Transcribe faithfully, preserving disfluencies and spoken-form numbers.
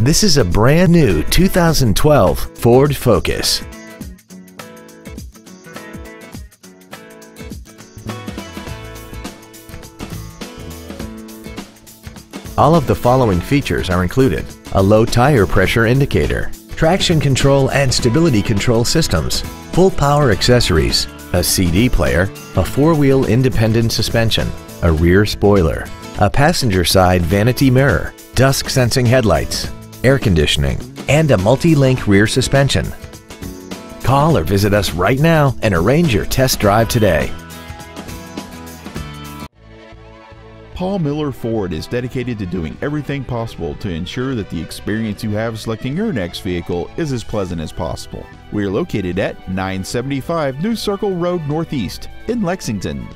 This is a brand new two thousand twelve Ford Focus. All of the following features are included: a low tire pressure indicator, traction control and stability control systems, full power accessories, a C D player, a four-wheel independent suspension, a rear spoiler, a passenger side vanity mirror, dusk sensing headlights, air conditioning, and a multi-link rear suspension. Call or visit us right now and arrange your test drive today. Paul Miller Ford is dedicated to doing everything possible to ensure that the experience you have selecting your next vehicle is as pleasant as possible. We are located at nine seventy-five New Circle Road Northeast in Lexington.